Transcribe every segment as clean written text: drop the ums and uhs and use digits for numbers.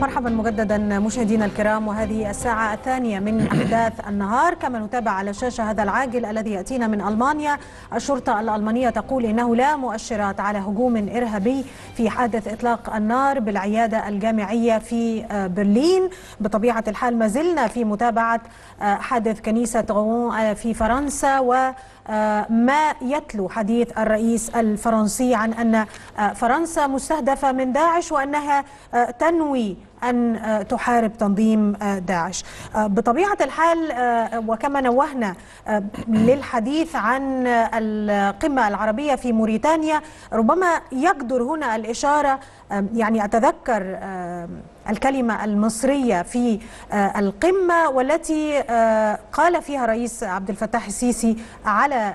مرحبا مجددا مشاهدينا الكرام، وهذه الساعة الثانية من أحداث النهار كما نتابع على الشاشة هذا العاجل الذي يأتينا من ألمانيا. الشرطة الألمانية تقول إنه لا مؤشرات على هجوم إرهابي في حادث إطلاق النار بالعيادة الجامعية في برلين. بطبيعة الحال ما زلنا في متابعة حادث كنيسة غون في فرنسا وما يتلو حديث الرئيس الفرنسي عن أن فرنسا مستهدفة من داعش وأنها تنوي أن تحارب تنظيم داعش. بطبيعة الحال وكما نوهنا للحديث عن القمة العربية في موريتانيا، ربما يقدر هنا الإشارة، يعني أتذكر الكلمة المصرية في القمة والتي قال فيها رئيس عبد الفتاح السيسي على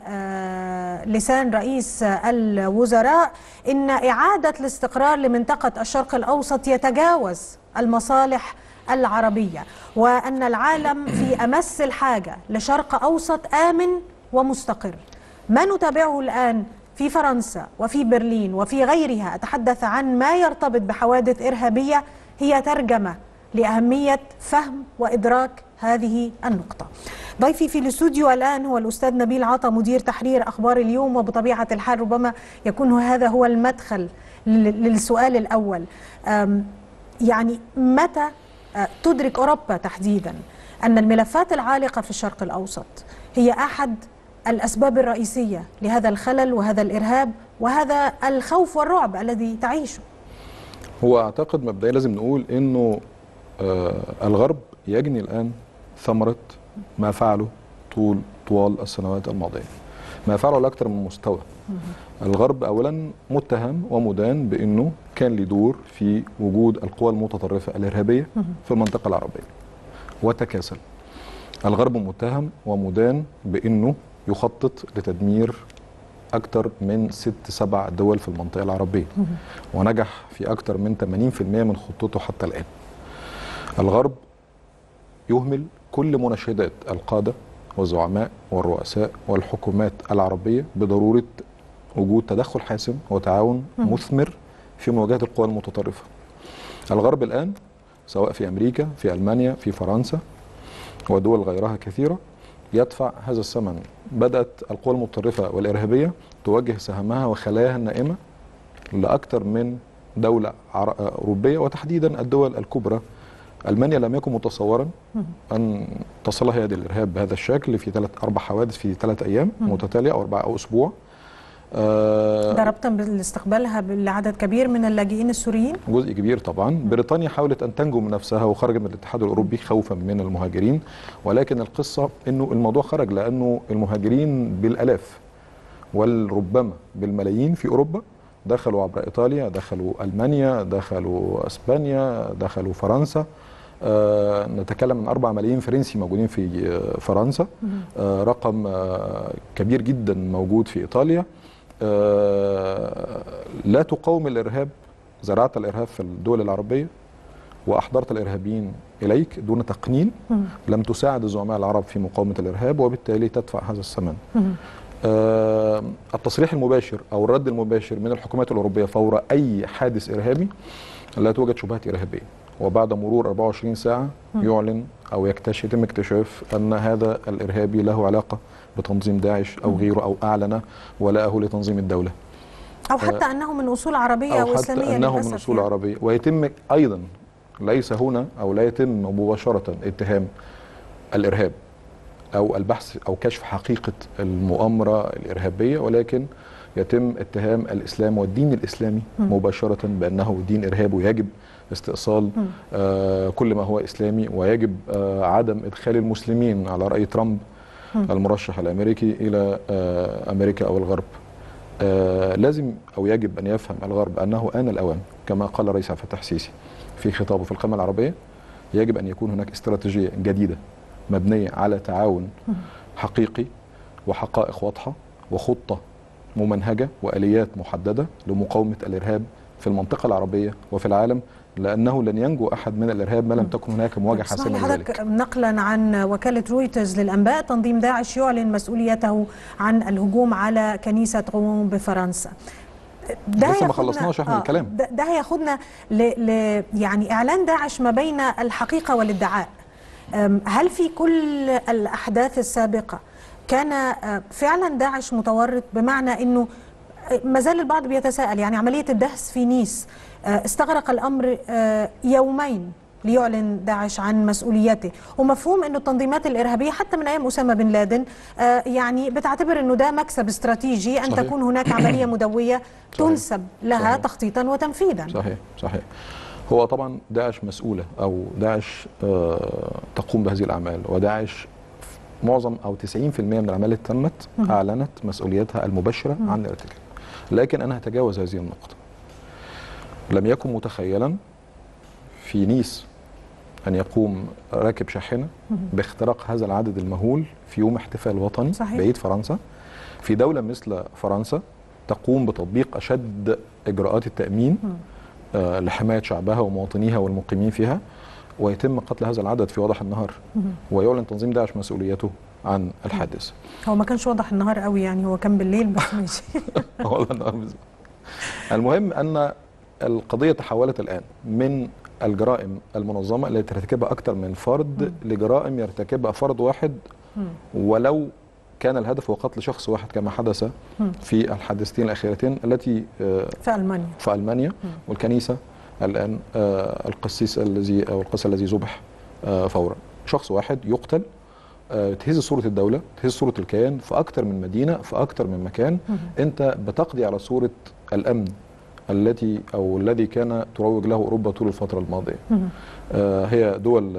لسان رئيس الوزراء إن إعادة الاستقرار لمنطقة الشرق الأوسط يتجاوز المصالح العربية، وأن العالم في أمس الحاجة لشرق أوسط آمن ومستقر. ما نتابعه الآن في فرنسا وفي برلين وفي غيرها، أتحدث عن ما يرتبط بحوادث إرهابية، هي ترجمة لأهمية فهم وإدراك هذه النقطة. ضيفي في الاستوديو الآن هو الأستاذ نبيل عطا، مدير تحرير أخبار اليوم، وبطبيعة الحال ربما يكون هذا هو المدخل للسؤال الأول. يعني متى تدرك أوروبا تحديدا أن الملفات العالقة في الشرق الأوسط هي أحد الأسباب الرئيسية لهذا الخلل وهذا الإرهاب وهذا الخوف والرعب الذي تعيشه؟ هو أعتقد مبدئيا لازم نقول أنه الغرب يجني الآن ثمرة ما فعله طوال السنوات الماضية، ما فعله على أكثر من مستوى. الغرب أولا متهم ومدان بأنه كان له دور في وجود القوى المتطرفة الإرهابية في المنطقة العربية وتكاسل. الغرب متهم ومدان بأنه يخطط لتدمير أكثر من 6-7 دول في المنطقة العربية ونجح في أكثر من 80% من خطته حتى الآن. الغرب يهمل كل مناشدات القادة والزعماء والرؤساء والحكومات العربية بضرورة وجود تدخل حاسم وتعاون مثمر في مواجهة القوى المتطرفة. الغرب الآن سواء في أمريكا، في ألمانيا، في فرنسا ودول غيرها كثيرة يدفع هذا الثمن. بدأت القوى المتطرفة والإرهابية توجه سهمها وخلاياها النائمة لأكثر من دولة أوروبية وتحديدا الدول الكبرى. ألمانيا لم يكن متصورا أن تصلها يد الإرهاب بهذا الشكل في 3-4 حوادث في 3 أيام متتالية أو 4 أو أسبوع. ده ربطا باستقبالها لعدد كبير من اللاجئين السوريين؟ جزء كبير طبعا. بريطانيا حاولت أن تنجو من نفسها وخرجت من الاتحاد الأوروبي خوفا من المهاجرين، ولكن القصة أنه الموضوع خرج لأنه المهاجرين بالألاف وربما بالملايين في أوروبا دخلوا عبر إيطاليا، دخلوا ألمانيا، دخلوا أسبانيا، دخلوا فرنسا. نتكلم عن 4 ملايين فرنسي موجودين في فرنسا، رقم كبير جدا موجود في إيطاليا. لا تقاوم الإرهاب، زرعت الإرهاب في الدول العربية وأحضرت الإرهابيين إليك دون تقنين، لم تساعد الزعماء العرب في مقاومة الإرهاب وبالتالي تدفع هذا الثمن. التصريح المباشر أو الرد المباشر من الحكومات الأوروبية فور أي حادث إرهابي: لا توجد شبهات إرهابية، وبعد مرور 24 ساعة يعلن أو يتم اكتشاف أن هذا الإرهابي له علاقة بتنظيم داعش أو غيره أو أعلن ولاءه لتنظيم الدولة، أو حتى أنه من أصول عربية أو إسلامية، أو حتى أنه من أصول عربية. ويتم أيضا ليس هنا أو لا يتم مباشرة اتهام الإرهاب أو البحث أو كشف حقيقة المؤامرة الإرهابية، ولكن يتم اتهام الإسلام والدين الإسلامي مباشرة بأنه دين إرهاب ويجب استئصال كل ما هو إسلامي، ويجب عدم إدخال المسلمين على رأي ترامب المرشح الأمريكي إلى أمريكا أو الغرب. لازم أو يجب أن يفهم الغرب أنه آن الأوان، كما قال الرئيس عبد الفتاح السيسي في خطابه في القمة العربية، يجب أن يكون هناك استراتيجية جديدة مبنية على تعاون حقيقي وحقائق واضحة وخطة ممنهجة وآليات محددة لمقاومة الإرهاب في المنطقة العربية وفي العالم، لأنه لن ينجو أحد من الإرهاب ما لم تكن هناك مواجهة حاسمة لذلك. نقلا عن وكالة رويترز للأنباء، تنظيم داعش يعلن مسؤوليته عن الهجوم على كنيسة غون بفرنسا. لسه ما خلصناش احنا الكلام. ده هياخدنا يعني اعلان داعش ما بين الحقيقه والادعاء. هل في كل الاحداث السابقه كان فعلا داعش متورط؟ بمعنى انه ما زال البعض بيتساءل، يعني عمليه الدهس في نيس استغرق الامر يومين ليعلن داعش عن مسؤوليته، ومفهوم أن التنظيمات الإرهابية حتى من أيام أسامة بن لادن يعني بتعتبر أنه ده مكسب استراتيجي أن صحيح. تكون هناك عملية مدوية تنسب لها صحيح. تخطيطا وتنفيذا. صحيح صحيح. هو طبعا داعش مسؤولة أو داعش تقوم بهذه الأعمال، وداعش معظم أو 90% من الأعمال اللي تمت أعلنت مسؤوليتها المباشرة عن الارتكاب. لكن أنا هتجاوز هذه النقطة. لم يكن متخيلا في نيس أن يقوم راكب شاحنة باختراق هذا العدد المهول في يوم احتفال وطني صحيح. بعيد فرنسا، في دولة مثل فرنسا تقوم بتطبيق أشد إجراءات التأمين لحماية شعبها ومواطنيها والمقيمين فيها، ويتم قتل هذا العدد في وضح النهار ويعلن تنظيم داعش مسؤوليته عن الحادث. هو ما كانش وضح النهار قوي، يعني هو كان بالليل بس ماشي. والله النهار بالظبط. المهم أن القضية تحولت الآن من الجرائم المنظمة اللي ترتكبها أكثر من فرد لجرائم يرتكبها فرد واحد ولو كان الهدف هو قتل شخص واحد كما حدث في الحادثتين الأخيرتين التي في ألمانيا والكنيسة الآن القسيس الذي أو القس الذي ذبح فورا. شخص واحد يقتل، تهز صورة الدولة، تهز صورة الكيان في أكثر من مدينة في أكثر من مكان. أنت بتقضي على صورة الأمن الذي كان تروج له أوروبا طول الفترة الماضية. هي دول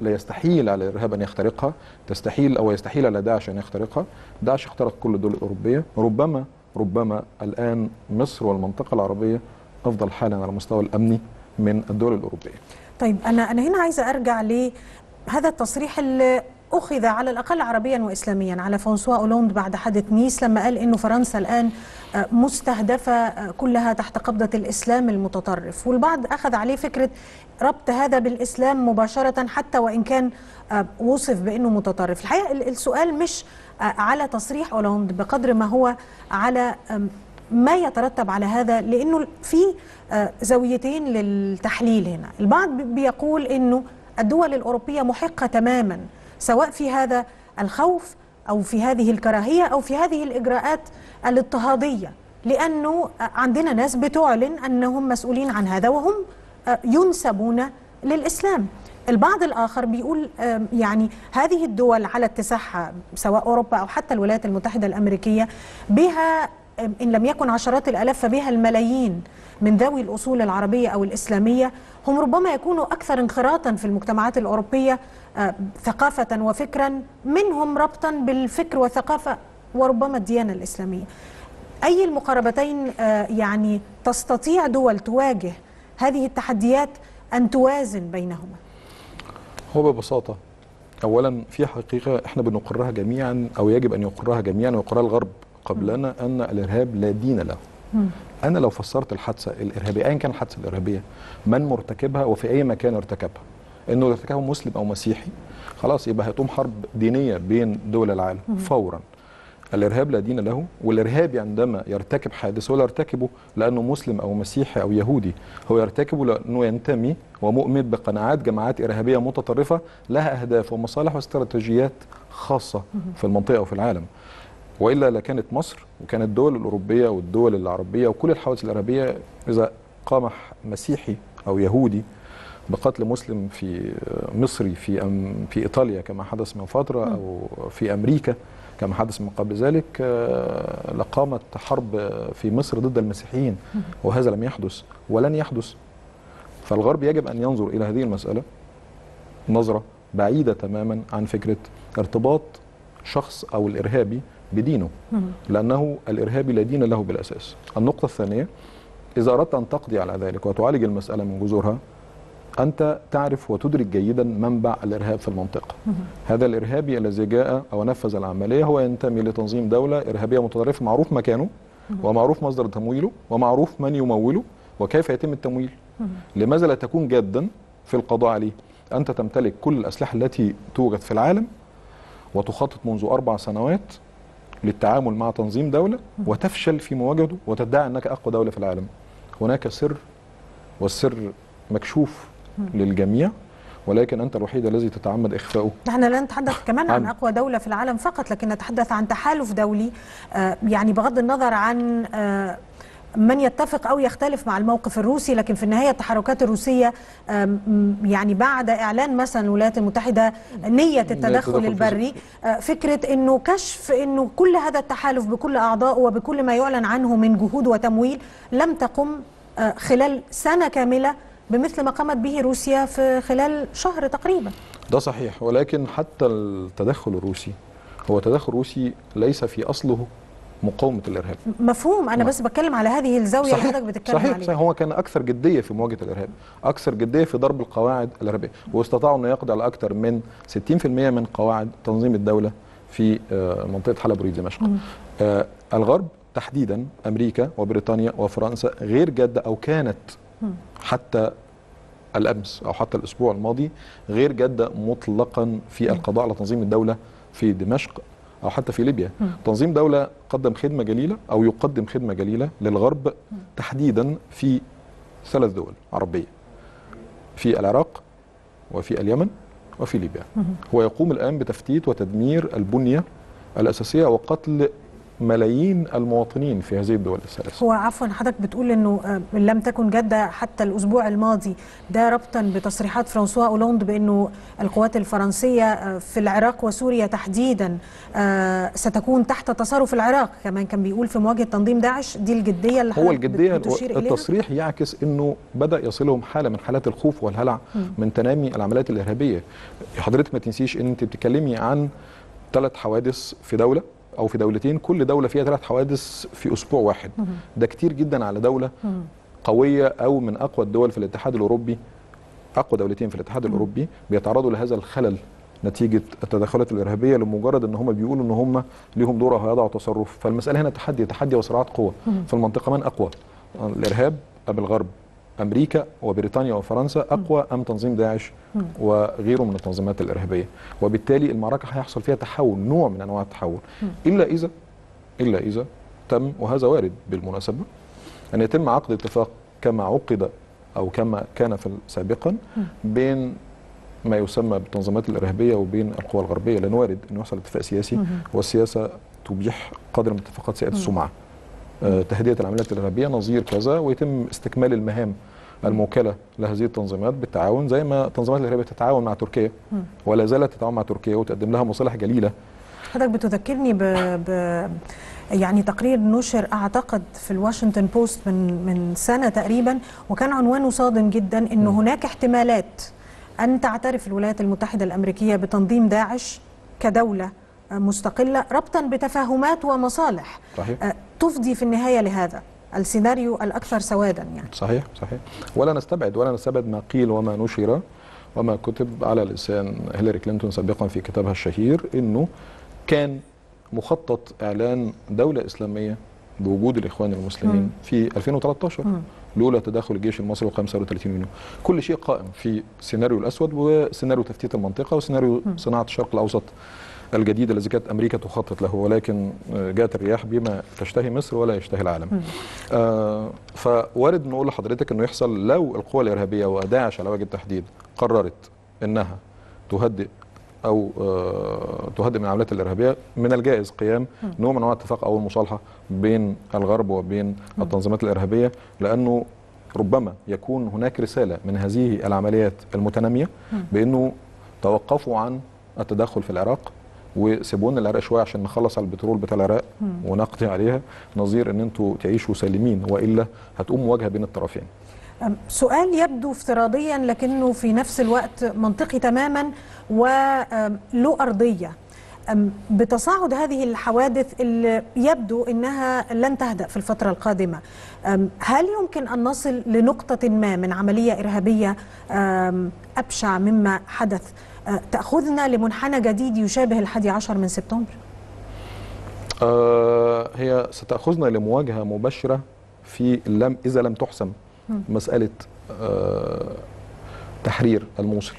لا يستحيل على الإرهاب أن يخترقها، يستحيل على داعش أن يخترقها. داعش اخترق كل الدول الأوروبية. ربما الآن مصر والمنطقة العربية أفضل حالا على المستوى الأمني من الدول الأوروبية. طيب أنا هنا عايزة أرجع لهذا التصريح اللي أخذ على الأقل عربيا وإسلاميا على فرانسوا هولاند بعد حدث نيس، لما قال إنه فرنسا الآن مستهدفة كلها تحت قبضة الإسلام المتطرف، والبعض أخذ عليه فكرة ربط هذا بالإسلام مباشرة حتى وإن كان وصف بأنه متطرف. الحقيقة السؤال مش على تصريح هولاند بقدر ما هو على ما يترتب على هذا، لأنه في زاويتين للتحليل هنا. البعض بيقول إنه الدول الأوروبية محقة تماما سواء في هذا الخوف أو في هذه الكراهية أو في هذه الإجراءات الاضطهادية، لأنه عندنا ناس بتعلن أنهم مسؤولين عن هذا وهم ينسبون للإسلام. البعض الآخر بيقول يعني هذه الدول على اتساعها سواء أوروبا أو حتى الولايات المتحدة الأمريكية بها إن لم يكن عشرات الآلاف فبها الملايين من ذوي الأصول العربية أو الإسلامية، هم ربما يكونوا أكثر انخراطا في المجتمعات الأوروبية ثقافة وفكرا منهم ربطا بالفكر والثقافة وربما الديانة الإسلامية. أي المقاربتين يعني تستطيع دول تواجه هذه التحديات أن توازن بينهما؟ هو ببساطة أولا في حقيقة احنا بنقرها جميعا أو يجب أن يقرها جميعا ويقرها الغرب قبلنا أن الإرهاب لا دين له. أنا لو فسرت الحادثة الإرهابية أيا كان الحادثة الإرهابية من مرتكبها وفي أي مكان ارتكبها إنه ارتكبها مسلم أو مسيحي، خلاص يبقى هتقوم حرب دينية بين دول العالم فورا. الإرهاب لا دين له، والإرهابي عندما يرتكب حادث ولا يرتكبه لأنه مسلم أو مسيحي أو يهودي، هو يرتكبه لأنه ينتمي ومؤمن بقناعات جماعات إرهابية متطرفة لها أهداف ومصالح واستراتيجيات خاصة في المنطقة وفي العالم. وإلا لكانت مصر وكانت الدول الأوروبية والدول العربية وكل الحوادث العربية إذا قام مسيحي أو يهودي بقتل مسلم في مصري في إيطاليا كما حدث من فترة أو في أمريكا كما حدث من قبل ذلك، لقامت حرب في مصر ضد المسيحيين، وهذا لم يحدث ولن يحدث. فالغرب يجب أن ينظر إلى هذه المسألة نظرة بعيدة تماما عن فكرة ارتباط شخص أو الإرهابي بدينه، لأنه الإرهابي لا دين له بالأساس. النقطة الثانية، إذا أردت أن تقضي على ذلك وتعالج المسألة من جذورها أنت تعرف وتدرك جيدا منبع الإرهاب في المنطقة. هذا الإرهابي الذي جاء أو نفذ العملية هو ينتمي لتنظيم دولة إرهابية متطرفة، معروف مكانه ومعروف مصدر تمويله ومعروف من يموله وكيف يتم التمويل. لماذا لا تكون جادا في القضاء عليه؟ أنت تمتلك كل الأسلحة التي توجد في العالم وتخطط منذ 4 سنوات للتعامل مع تنظيم دولة وتفشل في مواجهته وتدعي أنك أقوى دولة في العالم. هناك سر، والسر مكشوف للجميع، ولكن أنت الوحيد الذي تتعمد إخفاؤه. نحن لا نتحدث كمان عن أقوى دولة في العالم فقط، لكن نتحدث عن تحالف دولي، يعني بغض النظر عن من يتفق أو يختلف مع الموقف الروسي، لكن في النهاية التحركات الروسية يعني بعد إعلان مثلا الولايات المتحدة نية التدخل البري، فكرة أنه كشف أنه كل هذا التحالف بكل أعضائه وبكل ما يعلن عنه من جهود وتمويل لم تقم خلال سنة كاملة بمثل ما قامت به روسيا في خلال شهر تقريبا. ده صحيح، ولكن حتى التدخل الروسي هو تدخل روسي ليس في أصله مقاومة الإرهاب. مفهوم، أنا بس بتكلم على هذه الزاوية اللي حضرتك بتتكلم عليها. صحيح، هو كان أكثر جدية في مواجهة الإرهاب، أكثر جدية في ضرب القواعد الإرهابية، واستطاعوا أن يقضوا على أكثر من 60% من قواعد تنظيم الدولة في منطقة حلب وريف دمشق. الغرب تحديدا أمريكا وبريطانيا وفرنسا غير جادة، أو كانت حتى الأمس أو حتى الأسبوع الماضي غير جادة مطلقا في القضاء على تنظيم الدولة في دمشق أو حتى في ليبيا. تنظيم دولة قدم خدمة جليلة أو يقدم خدمة جليلة للغرب تحديدا في 3 دول عربية، في العراق وفي اليمن وفي ليبيا. هو يقوم الآن بتفتيت وتدمير البنية الأساسية وقتل ملايين المواطنين في هذه الدول الثلاث. هو عفوا حضرتك بتقول انه لم تكن جاده حتى الاسبوع الماضي، ده ربطا بتصريحات فرانسوا هولاند بانه القوات الفرنسيه في العراق وسوريا تحديدا ستكون تحت تصرف العراق، كمان كان بيقول في مواجهه تنظيم داعش. دي الجديه اللي هو الجديه التصريح إليها؟ يعكس انه بدا يصلهم حاله من حالات الخوف والهلع من تنامي العمليات الارهابيه. حضرتك ما تنسيش ان انت بتتكلمي عن 3 حوادث في دوله أو في دولتين، كل دولة فيها 3 حوادث في أسبوع واحد. ده كتير جدا على دولة قوية أو من أقوى الدول في الاتحاد الأوروبي. أقوى دولتين في الاتحاد الأوروبي بيتعرضوا لهذا الخلل نتيجة التدخلات الإرهابية لمجرد أن هم بيقولوا أن هم ليهم دور هيضعوا تصرف. فالمسألة هنا تحدي وصراعات قوة في المنطقة. من أقوى، الإرهاب أم الغرب؟ أمريكا وبريطانيا وفرنسا أقوى أم تنظيم داعش وغيره من التنظيمات الإرهابية؟ وبالتالي المعركة هيحصل فيها تحول، نوع من أنواع التحول، إلا إذا تم، وهذا وارد بالمناسبة، أن يتم عقد اتفاق كما عقد أو كما كان سابقا بين ما يسمى بالتنظيمات الإرهابية وبين القوى الغربية، لأن وارد أن يحصل اتفاق سياسي، والسياسة تبيح قدر من اتفاقات سيئة السمعة، تهدئة العمليات الإرهابية نظير كذا، ويتم استكمال المهام الموكلة لهذه التنظيمات بالتعاون، زي ما التنظيمات الإرهابية تتعاون مع تركيا ولا زالت تتعاون مع تركيا وتقدم لها مصالح جليلة. حضرتك بتذكرني يعني تقرير نشر أعتقد في الواشنطن بوست من سنة تقريبا، وكان عنوانه صادم جدا، إن هناك احتمالات أن تعترف الولايات المتحدة الأمريكية بتنظيم داعش كدولة مستقلة ربطا بتفاهمات ومصالح. صحيح. تفضي في النهاية لهذا السيناريو الأكثر سوادا يعني. صحيح، ولا نستبعد ما قيل وما نشر وما كتب على لسان هيلاري كلينتون سابقا في كتابها الشهير، أنه كان مخطط إعلان دولة إسلامية بوجود الإخوان المسلمين في 2013 لولا تدخل الجيش المصري و35 مليون. كل شيء قائم في السيناريو الأسود وسيناريو تفتيت المنطقة وسيناريو صناعة الشرق الأوسط الجديد الذي كانت أمريكا تخطط له، ولكن جاءت الرياح بما تشتهي مصر ولا يشتهي العالم. فوارد نقول لحضرتك أنه يحصل لو القوى الإرهابية وداعش على وجه التحديد قررت أنها تهدئ أو تهدئ من العمليات الإرهابية، من الجائز قيام نوع من أنواع الاتفاق أو المصالحة بين الغرب وبين التنظيمات الإرهابية، لأنه ربما يكون هناك رسالة من هذه العمليات المتنامية بأنه توقفوا عن التدخل في العراق وسيبونا العراق شويه عشان نخلص على البترول بتاع العراق ونقضي عليها، نظير ان انتوا تعيشوا سالمين والا هتقوم مواجهه بين الطرفين. سؤال يبدو افتراضيا لكنه في نفس الوقت منطقي تماما وله ارضيه. بتصاعد هذه الحوادث اللي يبدو انها لن تهدأ في الفتره القادمه، هل يمكن ان نصل لنقطه ما من عمليه ارهابيه ابشع مما حدث تأخذنا لمنحنى جديد يشابه 11 سبتمبر؟ هي ستأخذنا لمواجهة مباشرة في إذا لم تحسم مسألة تحرير الموصل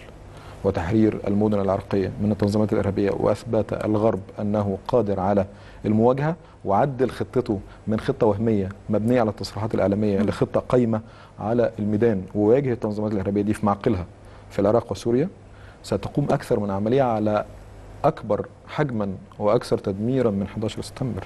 وتحرير المدن العرقية من التنظيمات الإرهابية، وأثبت الغرب أنه قادر على المواجهة وعدل خطته من خطة وهمية مبنية على التصريحات الإعلامية لخطة قايمة على الميدان، وواجه التنظيمات الإرهابية دي في معقلها في العراق وسوريا. ستقوم أكثر من عملية على أكبر حجما وأكثر تدميرا من 11 سبتمبر،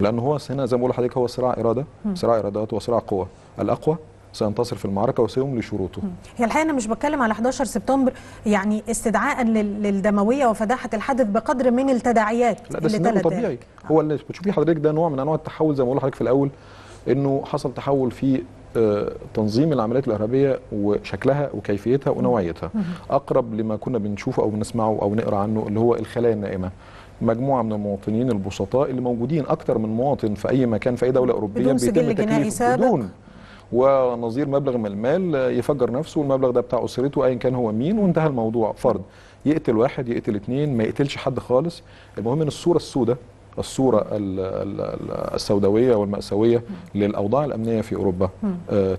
لأن هو هنا زي ما بقول لحضرتك هو صراع إرادة، صراع إرادات وصراع قوة، الأقوى سينتصر في المعركة وسيملي شروطه. هي الحقيقة أنا مش بتكلم على 11 سبتمبر يعني استدعاء للدموية وفداحة الحدث بقدر من التداعيات. لا ده سيناريو طبيعي، هو اللي بتشوفيه حضرتك ده نوع من أنواع التحول زي ما بقول لحضرتك في الأول، إنه حصل تحول في تنظيم العمليات الإرهابية وشكلها وكيفيتها ونوعيتها، أقرب لما كنا بنشوفه أو بنسمعه أو نقرأ عنه اللي هو الخلايا النائمة، مجموعة من المواطنين البسطاء اللي موجودين أكتر من مواطن في أي مكان في أي دولة أوروبية بدون سجل جنائي سابق ونظير مبلغ من المال، يفجر نفسه والمبلغ ده بتاع أسرته أيا كان هو مين، وانتهى الموضوع. فرد يقتل واحد، يقتل اتنين، ما يقتلش حد خالص، المهم ان الصورة السوداء، الصورة السوداوية والمأساوية للأوضاع الأمنية في أوروبا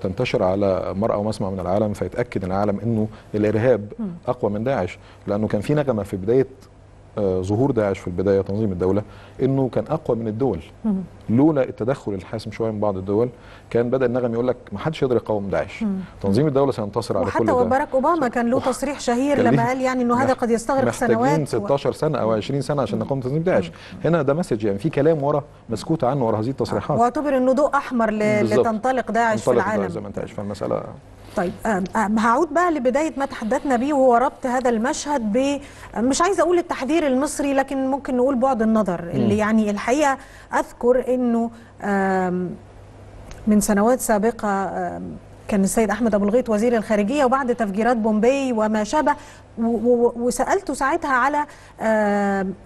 تنتشر على مرأى ومسمع من العالم، فيتأكد العالم أنه الإرهاب أقوى من داعش، لأنه كان في نغمة في بداية ظهور داعش في البداية تنظيم الدولة أنه كان أقوى من الدول، لولا التدخل الحاسم شوية من بعض الدول كان بدأ النغم يقول لك ما حدش يقدر يقاوم داعش، تنظيم الدولة سينتصر على كل ده. وحتى وباراك أوباما كان له تصريح شهير لما قال يعني أنه هذا قد يستغرق سنوات، محتاجين 16 سنة أو 20 سنة عشان نقاوم تنظيم داعش. هنا ده مسج يعني في كلام ورا مسكوت عنه ورا هذه التصريحات، واعتبر أنه ضوء أحمر لتنطلق داعش في العالم زي ما أنت عايش. فالمسألة طيب هعود بقى لبداية ما تحدثنا بيه، وهو ربط هذا المشهد ب مش عايز أقول التحذير المصري لكن ممكن نقول بعد النظر اللي يعني الحقيقة أذكر أنه من سنوات سابقة كان السيد أحمد أبو الغيط وزير الخارجية وبعد تفجيرات بومبي وما شابه، وسألته ساعتها على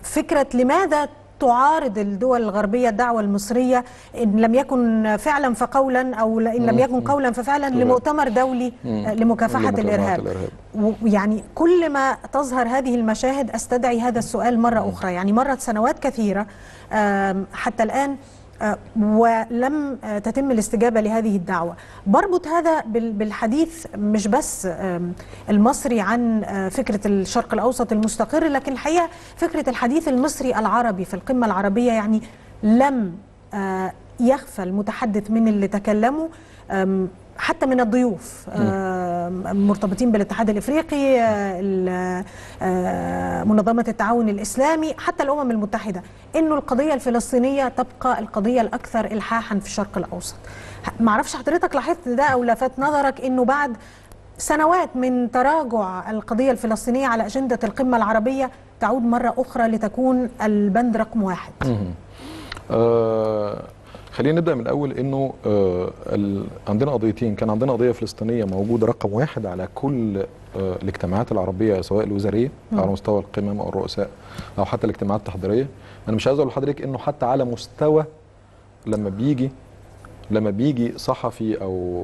فكرة لماذا تعارض الدول الغربية الدعوة المصرية إن لم يكن فعلا فقولا أو إن لم يكن قولا ففعلا لمؤتمر دولي لمكافحة الإرهاب. ويعني كل ما تظهر هذه المشاهد أستدعي هذا السؤال مرة أخرى، يعني مرت سنوات كثيرة حتى الآن ولم تتم الاستجابة لهذه الدعوة. بربط هذا بالحديث مش بس المصري عن فكرة الشرق الأوسط المستقر، لكن الحقيقة فكرة الحديث المصري العربي في القمة العربية، يعني لم يخفى المتحدث من اللي تكلموا حتى من الضيوف مرتبطين بالاتحاد الإفريقي، منظمة التعاون الإسلامي، حتى الأمم المتحدة، إنه القضية الفلسطينية تبقى القضية الأكثر إلحاحا في الشرق الأوسط. معرفش حضرتك لاحظت ده أو لفت نظرك إنه بعد سنوات من تراجع القضية الفلسطينية على أجندة القمة العربية تعود مرة أخرى لتكون البند رقم 1. خلينا نبدأ من الأول إنه عندنا قضيتين، كان عندنا قضية فلسطينية موجودة رقم 1 على كل الاجتماعات العربية سواء الوزارية على مستوى القمم أو الرؤساء أو حتى الاجتماعات التحضيرية. أنا مش عايز أقول لحضرتك إنه حتى على مستوى لما بيجي صحفي أو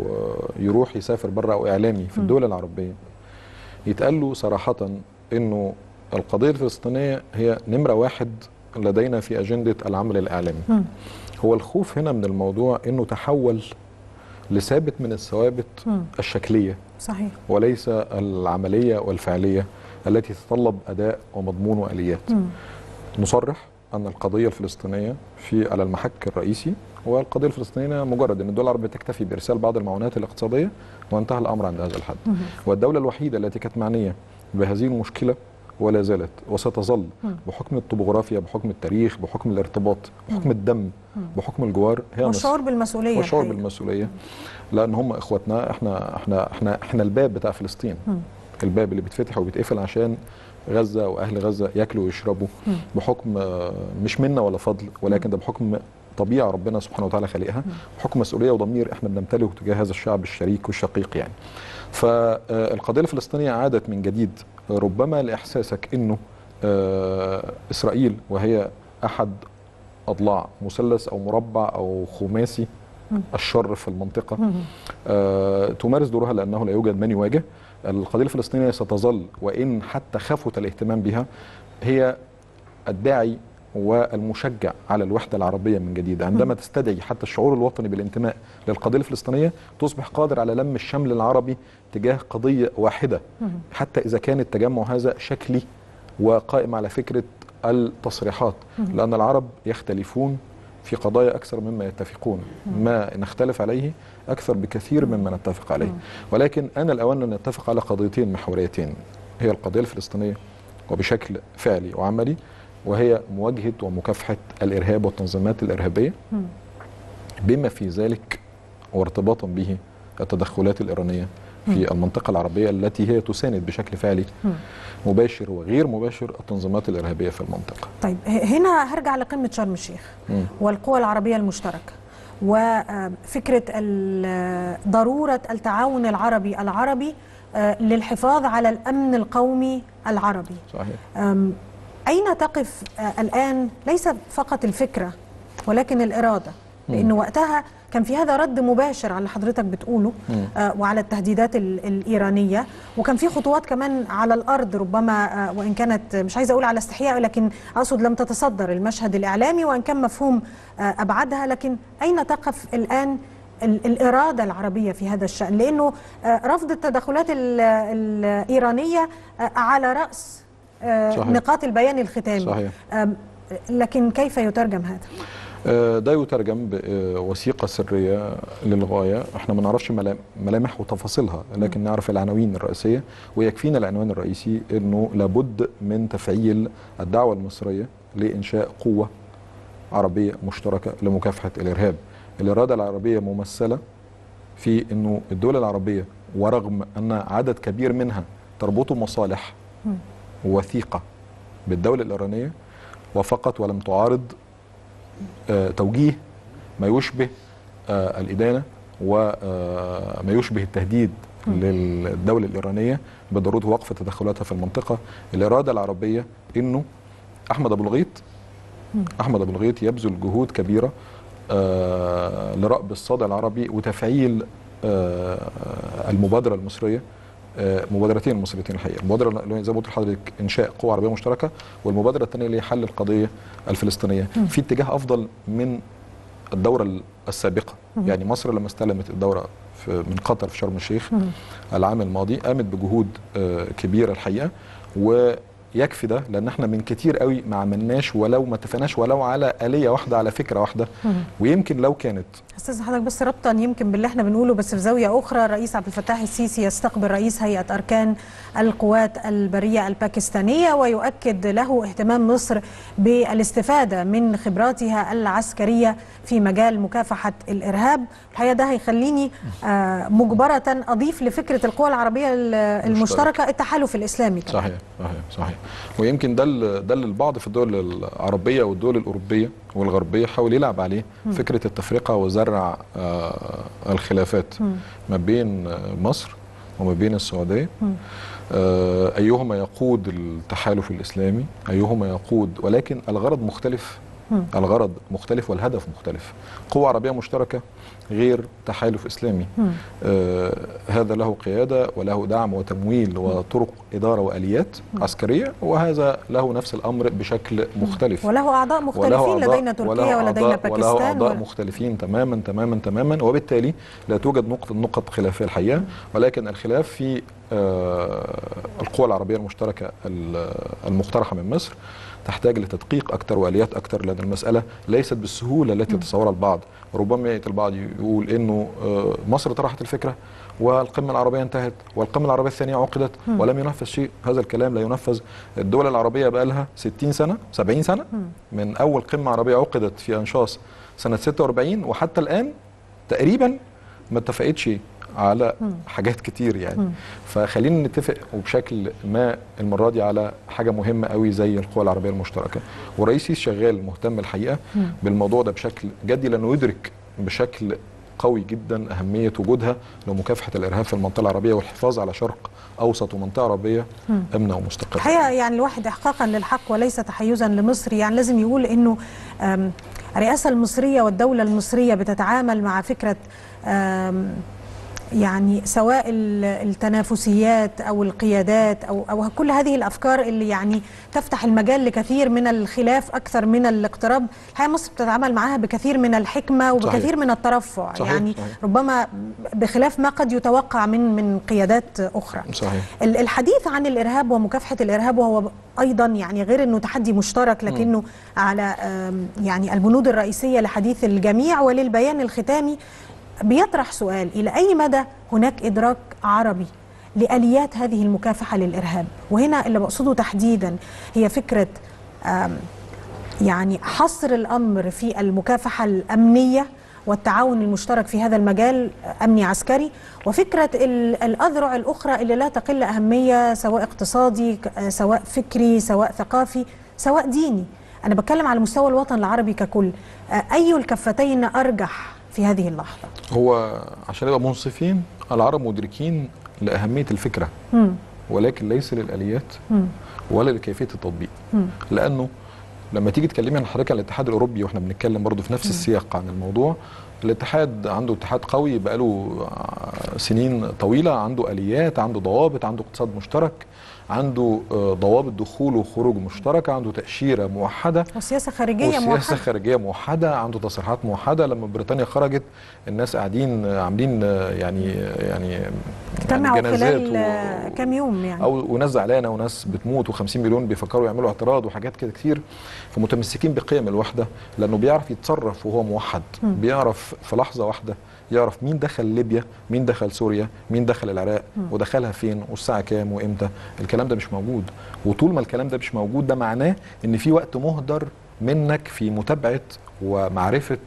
يروح يسافر بره أو إعلامي في الدول العربية يتقال له صراحة إنه القضية الفلسطينية هي نمرة 1 لدينا في أجندة العمل الإعلامي. هو الخوف هنا من الموضوع انه تحول لثابت من الثوابت الشكليه، صحيح، وليس العمليه والفعليه التي تتطلب اداء ومضمون واليات. نصرح ان القضيه الفلسطينيه في على المحك الرئيسي، والقضيه الفلسطينيه مجرد ان الدول العربيه تكتفي بارسال بعض المعونات الاقتصاديه وانتهى الامر عند هذا الحد. والدوله الوحيده التي كانت معنيه بهذه المشكله ولا زالت وستظل بحكم الطبوغرافيا، بحكم التاريخ، بحكم الارتباط، بحكم الدم، بحكم الجوار، هي والشعور بالمسؤوليه، والشعور بالمسؤوليه، لان هم اخواتنا، احنا الباب بتاع فلسطين، الباب اللي بيتفتح وبيتقفل عشان غزه واهل غزه ياكلوا ويشربوا بحكم مش منا ولا فضل، ولكن ده بحكم طبيعه ربنا سبحانه وتعالى خالقها، بحكم مسؤوليه وضمير احنا بنمتلكه تجاه هذا الشعب الشريك والشقيق يعني. فالقضيه الفلسطينيه عادت من جديد ربما لإحساسك أنه إسرائيل وهي أحد أضلاع مثلث أو مربع أو خماسي الشر في المنطقة تمارس دورها لأنه لا يوجد من يواجه. القضية الفلسطينية ستظل، وإن حتى خفت الاهتمام بها، هي الداعي والمشجع على الوحدة العربية من جديد. عندما تستدعي حتى الشعور الوطني بالانتماء للقضية الفلسطينية تصبح قادر على لم الشمل العربي تجاه قضية واحدة، حتى إذا كان التجمع هذا شكلي وقائم على فكرة التصريحات، لأن العرب يختلفون في قضايا أكثر مما يتفقون، ما نختلف عليه أكثر بكثير مما نتفق عليه. ولكن أنا الأول أن نتفق على قضيتين محوريتين، هي القضية الفلسطينية وبشكل فعلي وعملي، وهي مواجهة ومكافحة الإرهاب والتنظيمات الإرهابية بما في ذلك وارتباطا به التدخلات الإيرانية في المنطقة العربية التي هي تساند بشكل فعلي مباشر وغير مباشر التنظيمات الإرهابية في المنطقة. طيب هنا هرجع لقمة شرم الشيخ والقوى العربية المشتركة وفكرة ضرورة التعاون العربي للحفاظ على الأمن القومي العربي. صحيح. أين تقف الآن ليس فقط الفكرة ولكن الإرادة؟ لأن وقتها كان في هذا رد مباشر على اللي حضرتك بتقوله وعلى التهديدات الإيرانية، وكان في خطوات كمان على الأرض ربما وإن كانت مش عايزة أقول على استحياء، لكن أقصد لم تتصدر المشهد الإعلامي وإن كان مفهوم أبعدها. لكن أين تقف الآن الإرادة العربية في هذا الشأن؟ لأنه رفض التدخلات الإيرانية على رأس نقاط البيان الختامي. صحيح. لكن كيف يترجم هذا؟ ده يترجم بوثيقة سرية للغاية، احنا ما نعرفش ملامح وتفاصيلها، لكن نعرف العناوين الرئيسية، ويكفينا العنوان الرئيسي انه لابد من تفعيل الدعوة المصرية لإنشاء قوة عربية مشتركة لمكافحة الإرهاب. الإرادة العربية ممثلة في انه الدول العربية، ورغم ان عدد كبير منها تربطه مصالح وثيقة بالدولة الإيرانية، وفقط ولم تعارض توجيه ما يشبه الإدانة وما يشبه التهديد للدولة الإيرانية بضرورة وقف تدخلاتها في المنطقة. الإرادة العربية إنه أحمد أبو الغيط يبذل جهود كبيرة لرأب الصدى العربي وتفعيل المبادرة المصرية، مبادرتين مصريتين الحقيقه، المبادره زي ما قلت لحضرتك انشاء قوه عربيه مشتركه، والمبادره الثانيه اللي هي حل القضيه الفلسطينيه في اتجاه افضل من الدوره السابقه. يعني مصر لما استلمت الدوره من قطر في شرم الشيخ العام الماضي قامت بجهود كبيره الحقيقه، ويكفي ده لان احنا من كتير قوي ما عملناش ولو ما اتفقناش ولو على آلية واحده على فكره واحده، ويمكن لو كانت استاذ حضرتك بس ربطا يمكن باللي احنا بنقوله بس في زاويه اخرى. الرئيس عبد الفتاح السيسي يستقبل رئيس هيئه اركان القوات البريه الباكستانيه ويؤكد له اهتمام مصر بالاستفاده من خبراتها العسكريه في مجال مكافحه الارهاب. الحقيقه ده هيخليني مجبره اضيف لفكره القوى العربيه المشتركه التحالف الاسلامي. صحيح صحيح صحيح. ويمكن ده البعض في الدول العربيه والدول الاوروبيه والغربيه حاول يلعب عليه، فكره التفرقه وزرع الخلافات ما بين مصر وما بين السعوديه، ايهما يقود التحالف الاسلامي، ايهما يقود، ولكن الغرض مختلف، الغرض مختلف والهدف مختلف. قوه عربيه مشتركه غير تحالف اسلامي، هذا له قياده وله دعم وتمويل وطرق اداره واليات عسكريه، وهذا له نفس الامر بشكل مختلف وله اعضاء مختلفين لدينا تركيا ولدينا باكستان وله اعضاء مختلفين تماما تماما تماما، وبالتالي لا توجد نقط خلافيه الحقيقه، ولكن الخلاف في القوى العربيه المشتركه المقترحه من مصر تحتاج لتدقيق أكتر وآليات أكتر، لأن المسألة ليست بالسهولة التي يتصورها البعض. ربما يأتي البعض يقول إنه مصر طرحت الفكرة والقمة العربية انتهت والقمة العربية الثانية عقدت ولم ينفذ شيء. هذا الكلام لا ينفذ. الدول العربية بقى لها 60 سنة 70 سنة من أول قمة عربية عقدت في أنشاص سنة 46، وحتى الآن تقريبا ما اتفقتش على حاجات كتير يعني. فخلينا نتفق وبشكل ما المرة دي على حاجة مهمة قوي زي القوى العربية المشتركة، ورئيسي شغال مهتم الحقيقة بالموضوع ده بشكل جدي، لأنه يدرك بشكل قوي جدا أهمية وجودها لمكافحة الإرهاب في المنطقة العربية والحفاظ على شرق أوسط ومنطقة عربية أمنة ومستقرة. الحقيقة يعني الواحد إحقاقا للحق وليس تحيزا لمصر يعني لازم يقول إنه الرئاسة المصرية والدولة المصرية بتتعامل مع فكرة يعني سواء التنافسيات أو القيادات أو كل هذه الأفكار اللي يعني تفتح المجال لكثير من الخلاف أكثر من الاقتراب. الحقيقة مصر بتتعامل معها بكثير من الحكمة وبكثير صحيح. من الترفع صحيح. يعني صحيح. ربما بخلاف ما قد يتوقع من قيادات أخرى صحيح. الحديث عن الإرهاب ومكافحة الإرهاب وهو أيضا يعني غير أنه تحدي مشترك لكنه على يعني البنود الرئيسية لحديث الجميع وللبيان الختامي بيطرح سؤال: إلى أي مدى هناك إدراك عربي لآليات هذه المكافحة للإرهاب؟ وهنا اللي بقصده تحديدا هي فكرة يعني حصر الأمر في المكافحة الأمنية والتعاون المشترك في هذا المجال أمني عسكري، وفكرة الأذرع الأخرى اللي لا تقل أهمية سواء اقتصادي سواء فكري سواء ثقافي سواء ديني. أنا بتكلم على مستوى الوطن العربي ككل، أي الكفتين أرجح في هذه اللحظة؟ هو عشان نبقى منصفين، العرب مدركين لأهمية الفكرة ولكن ليس للآليات ولا لكيفية التطبيق. لأنه لما تيجي تكلمي عن حضرتك على الاتحاد الأوروبي واحنا بنتكلم برضه في نفس السياق عن الموضوع، الاتحاد عنده اتحاد قوي بقاله سنين طويلة، عنده آليات، عنده ضوابط، عنده اقتصاد مشترك، عنده ضوابط دخول وخروج مشتركه، عنده تأشيرة موحدة وسياسة خارجية موحدة عنده تصريحات موحدة. لما بريطانيا خرجت الناس قاعدين عاملين يعني اجتمعوا خلال كام يوم يعني وناس زعلانة وناس بتموت و50 مليون بيفكروا يعملوا اعتراض وحاجات كده كتير. فمتمسكين بقيم الوحدة لأنه بيعرف يتصرف وهو موحد، بيعرف في لحظة واحدة يعرف مين دخل ليبيا، مين دخل سوريا، مين دخل العراق، ودخلها فين والساعة كام وامتى. الكلام ده مش موجود، وطول ما الكلام ده مش موجود ده معناه ان في وقت مهدر منك في متابعة ومعرفة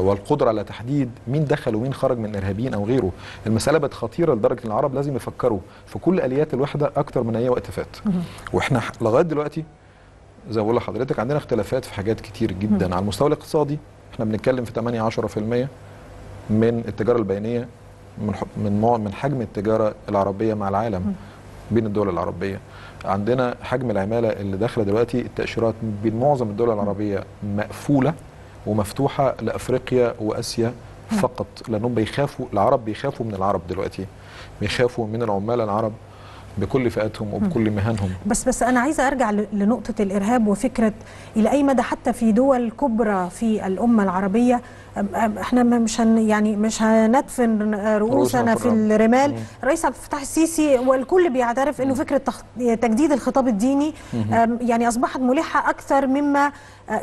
والقدرة على تحديد مين دخل ومين خرج من إرهابيين أو غيره. المسألة بقت خطيرة لدرجة إن العرب لازم يفكروا في كل آليات الوحدة أكتر من أي وقت فات. وإحنا لغاية دلوقتي زي ما بقول لحضرتك عندنا اختلافات في حاجات كتير جدا. على المستوى الاقتصادي إحنا بنتكلم في 8-10% من التجارة البينية من حجم التجارة العربية مع العالم بين الدول العربية. عندنا حجم العمالة اللي داخله دلوقتي التأشيرات بين معظم الدول العربية مقفولة ومفتوحة لأفريقيا وأسيا فقط، لأنهم بيخافوا. العرب بيخافوا من العرب دلوقتي، بيخافوا من العمال العرب بكل فئاتهم وبكل مهنهم. بس أنا عايزة أرجع لنقطة الإرهاب وفكرة إلى أي مدى حتى في دول كبرى في الأمة العربية احنا مش هندفن رؤوسنا في الرمال. الرئيس عبد الفتاح السيسي والكل بيعترف انه فكره تجديد الخطاب الديني يعني اصبحت ملحه اكثر مما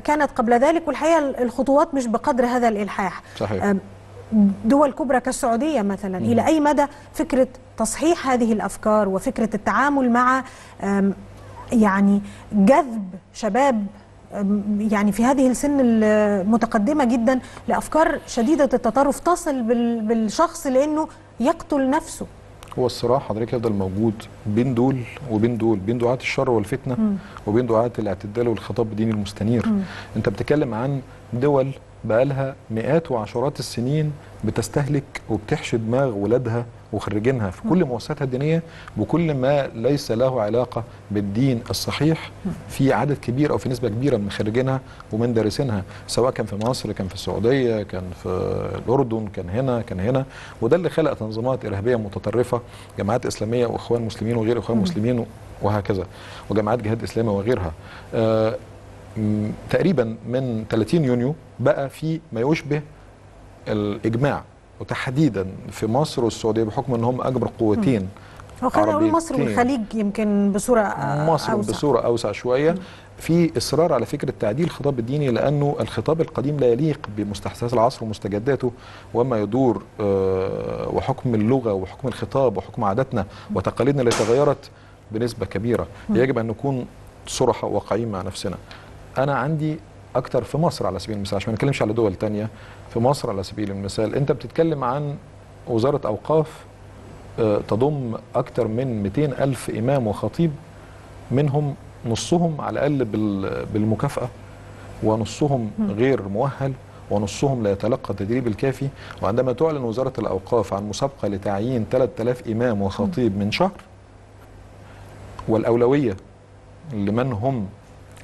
كانت قبل ذلك، والحقيقه الخطوات مش بقدر هذا الالحاح. صحيح. دول كبرى كالسعوديه مثلا الى اي مدى فكره تصحيح هذه الافكار وفكره التعامل مع يعني جذب شباب يعني في هذه السن المتقدمة جدا لأفكار شديدة التطرف تصل بالشخص لأنه يقتل نفسه. هو الصراع حضرتك يفضل موجود بين دول وبين دول، بين دعاة الشر والفتنة وبين دعاة الاعتدال والخطاب الديني المستنير. انت بتتكلم عن دول بقالها مئات وعشرات السنين بتستهلك وبتحشي دماغ ولادها وخرجينها في كل مؤسساتها الدينية وكل ما ليس له علاقة بالدين الصحيح في عدد كبير أو في نسبة كبيرة من خريجينها ومن دارسينها، سواء كان في مصر كان في السعودية كان في الأردن كان هنا. وده اللي خلق تنظيمات إرهابية متطرفة، جماعات إسلامية وإخوان مسلمين وغير إخوان مسلمين وهكذا، وجماعات جهاد إسلامي وغيرها. تقريبا من 30 يونيو بقى في ما يشبه الإجماع، وتحديدا في مصر والسعوديه بحكم انهم اكبر قوتين عربيتين، مصر والخليج يمكن بصوره اوسع شويه، في اصرار على فكره تعديل الخطاب الديني لانه الخطاب القديم لا يليق بمستحدثات العصر ومستجداته وما يدور، وحكم اللغه وحكم الخطاب وحكم عاداتنا وتقاليدنا اللي تغيرت بنسبه كبيره. يجب ان نكون صراحه واقعيين مع نفسنا. انا عندي اكتر في مصر على سبيل المثال، عشان ما نتكلمش على دول ثانيه، في مصر على سبيل المثال انت بتتكلم عن وزاره اوقاف تضم اكتر من 200,000 امام وخطيب، منهم نصهم على الاقل بالمكافاه ونصهم غير مؤهل ونصهم لا يتلقى التدريب الكافي. وعندما تعلن وزاره الاوقاف عن مسابقه لتعيين 3000 امام وخطيب من شهر، والاولويه لمن هم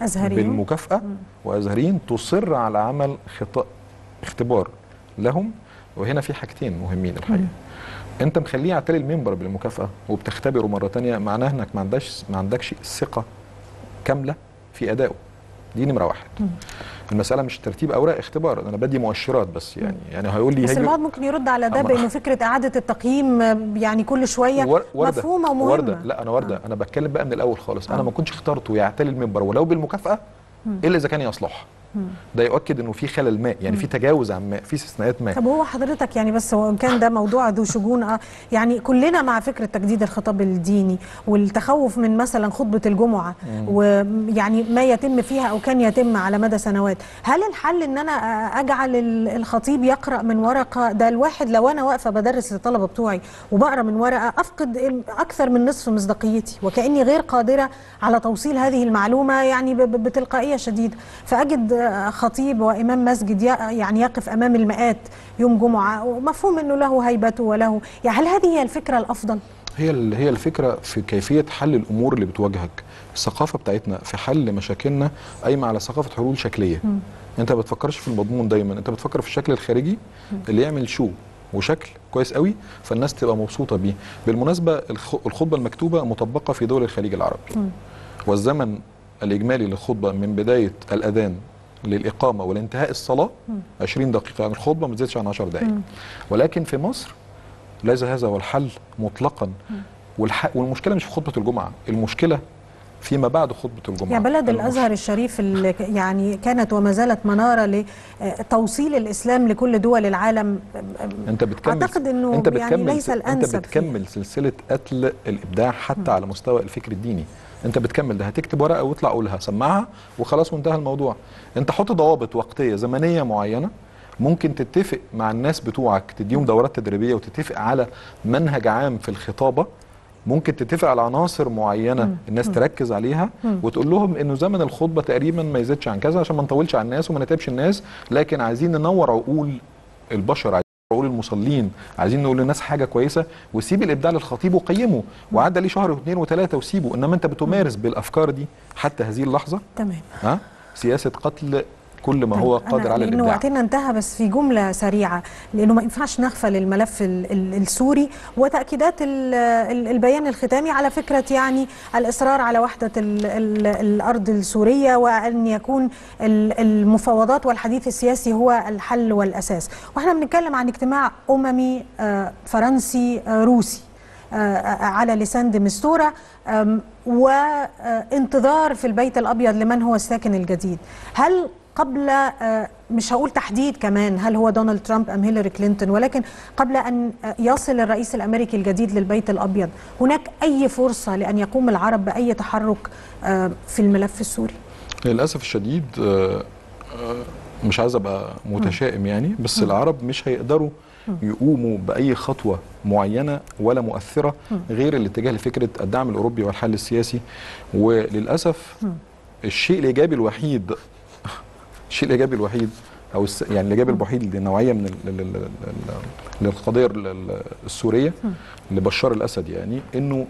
أزهريين بالمكافأة وأزهريين، تصر على عمل اختبار لهم وهنا في حاجتين مهمين الحقيقه. انت مخليه يعتلي المنبر بالمكافاه وبتختبره مره ثانيه، معناه انك ما عندكش ثقه كامله في ادائه. دي نمره واحد. المساله مش ترتيب اوراق اختبار، انا بدي مؤشرات بس يعني هيقول لي بس البعض ممكن يرد على ده بان فكره اعاده التقييم يعني كل شويه مفهومه ومهمه. ورده، لا انا ورده، انا بتكلم بقى من الاول خالص. انا ما كنتش اخترته يعتلي المنبر ولو بالمكافاه الا اذا كان يصلح. ده يؤكد انه في خلل ما، يعني في تجاوز عن ما، في استثناءات ما. طب هو حضرتك يعني بس وان كان ده موضوع ذو شجون، يعني كلنا مع فكره تجديد الخطاب الديني والتخوف من مثلا خطبه الجمعه ويعني ما يتم فيها او كان يتم على مدى سنوات، هل الحل ان انا اجعل الخطيب يقرا من ورقه؟ ده الواحد لو انا واقفه بدرس للطلبه بتوعي وبقرا من ورقه افقد اكثر من نصف مصداقيتي وكاني غير قادره على توصيل هذه المعلومه يعني بتلقائيه شديده، فاجد خطيب وإمام مسجد يعني يقف أمام المئات يوم جمعة ومفهوم أنه له هيبته وله، يعني هل هذه هي الفكرة الأفضل؟ هي الفكرة في كيفية حل الأمور اللي بتواجهك. الثقافة بتاعتنا في حل مشاكلنا قايمة على ثقافة حلول شكلية. أنت ما بتفكرش في المضمون دايما، أنت بتفكر في الشكل الخارجي اللي يعمل شو وشكل كويس قوي فالناس تبقى مبسوطة بيه. بالمناسبة الخطبة المكتوبة مطبقة في دول الخليج العربي، والزمن الإجمالي للخطبة من بداية الأذان للإقامة والانتهاء الصلاة 20 دقيقة، يعني الخطبة ما تزيدش عن 10 دقائق. ولكن في مصر ليس هذا هو الحل مطلقا، والمشكلة مش في خطبة الجمعة، المشكلة فيما بعد خطبة الجمعة. يا بلد الأزهر الشريف اللي يعني كانت وما زالت منارة لتوصيل الإسلام لكل دول العالم، انت بتكمل اعتقد انه يعني ليس الأنسب. انت بتكمل سلسلة قتل الإبداع حتى على مستوى الفكر الديني. انت بتكمل ده، هتكتب ورقه واطلع قولها سمعها وخلاص وانتهى الموضوع. انت حط ضوابط وقتيه زمنيه معينه، ممكن تتفق مع الناس بتوعك تديهم دورات تدريبيه وتتفق على منهج عام في الخطابه، ممكن تتفق على عناصر معينه الناس تركز عليها وتقول لهم انه زمن الخطبه تقريبا ما يزيدش عن كذا عشان ما نطولش على الناس وما نتعبش الناس، لكن عايزين ننور عقول البشر، عايزين ننور عقول المصلين، عايزين نقول للناس حاجه كويسه، وسيب الابداع للخطيب وقيمه وعدى ليه شهر واثنين وثلاثه وسيبه. انما انت بتمارس بالافكار دي حتى هذه اللحظه تمام سياسه قتل كل ما هو قادر على الإبداع. وقتنا انتهى، بس في جملة سريعة لأنه ما ينفعش نغفل الملف السوري وتأكيدات البيان الختامي على فكرة يعني الإصرار على وحدة الأرض السورية وأن يكون المفاوضات والحديث السياسي هو الحل والأساس. وإحنا بنتكلم عن اجتماع أممي فرنسي روسي على لسان ديمستورا وانتظار في البيت الأبيض لمن هو الساكن الجديد. هل قبل مش هقول تحديد كمان هل هو دونالد ترامب أم هيلاري كلينتون، ولكن قبل أن يصل الرئيس الأمريكي الجديد للبيت الأبيض هناك أي فرصة لأن يقوم العرب بأي تحرك في الملف السوري؟ للأسف الشديد مش عايز أبقى متشائم يعني، بس العرب مش هيقدروا يقوموا بأي خطوة معينة ولا مؤثرة غير الاتجاه لفكرة الدعم الأوروبي والحل السياسي. وللأسف الشيء الإيجابي الوحيد الإيجابي الوحيد لنوعية من للقضية السورية لبشار الاسد، يعني انه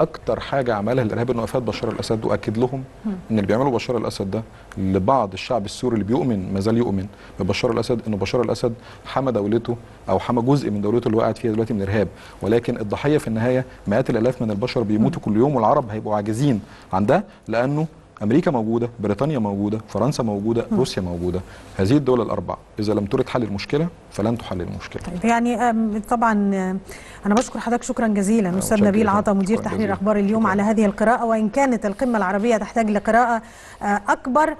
اكتر حاجة عملها الارهاب انه افاد بشار الاسد واكد لهم ان اللي بيعمله بشار الاسد ده لبعض الشعب السوري اللي بيؤمن ما زال يؤمن ببشار الاسد انه بشار الاسد حمى دولته او حمى جزء من دولته اللي وقعت فيها دلوقتي من الارهاب، ولكن الضحية في النهاية مئات الالاف من البشر بيموتوا كل يوم، والعرب هيبقوا عاجزين عن ده لانه أمريكا موجودة، بريطانيا موجودة، فرنسا موجودة، روسيا موجودة. هذه الدول الأربعة إذا لم ترد حل المشكلة فلن تحل المشكلة. طيب يعني طبعا أنا بشكر حضرتك شكرا جزيلا أستاذ نبيل عطا مدير تحرير أخبار اليوم على هذه القراءة، وإن كانت القمة العربية تحتاج لقراءة أكبر،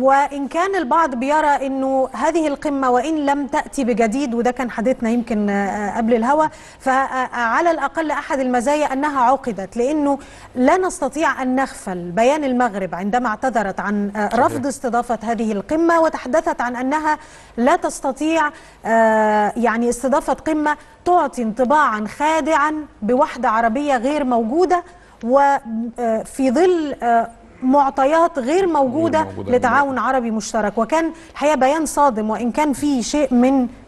وإن كان البعض بيرى أنه هذه القمة وإن لم تأتي بجديد، وده كان حديثنا يمكن قبل الهوا، فعلى الأقل أحد المزايا أنها عقدت، لأنه لا نستطيع أن نغفل بيان المغرب عندما اعتذرت عن رفض استضافة هذه القمة وتحدثت عن أنها لا تستطيع يعني استضافة قمة تعطي انطباعا خادعا بوحدة عربية غير موجودة، وفي ظل معطيات غير موجودة لتعاون عربي مشترك. وكان الحقيقة بيان صادم، وإن كان فيه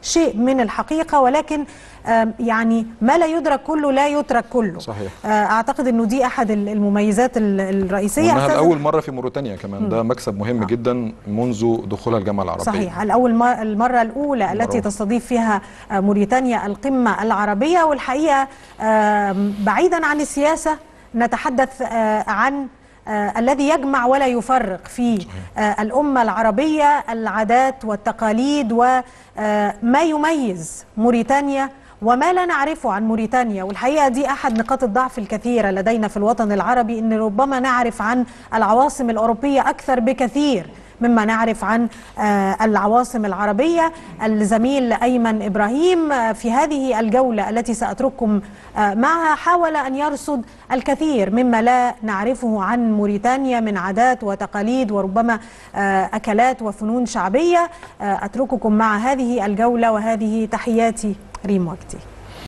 شيء من الحقيقة، ولكن يعني ما لا يدرك كله لا يترك كله. صحيح. أعتقد أنه دي أحد المميزات الرئيسية، وأنها لأول مرة في موريتانيا كمان. ده مكسب مهم جدا منذ دخولها الجامعة العربية. صحيح، المرة الأولى التي تستضيف فيها موريتانيا القمة العربية. والحقيقة بعيدا عن السياسة نتحدث عن الذي يجمع ولا يفرق في الأمة العربية، العادات والتقاليد وما يميز موريتانيا وما لا نعرفه عن موريتانيا. والحقيقة دي أحد نقاط الضعف الكثيرة لدينا في الوطن العربي، إن ربما نعرف عن العواصم الأوروبية أكثر بكثير مما نعرف عن العواصم العربية. الزميل أيمن إبراهيم في هذه الجولة التي سأترككم معها حاول أن يرصد الكثير مما لا نعرفه عن موريتانيا من عادات وتقاليد وربما أكلات وفنون شعبية. أترككم مع هذه الجولة، وهذه تحياتي ريم وكتي.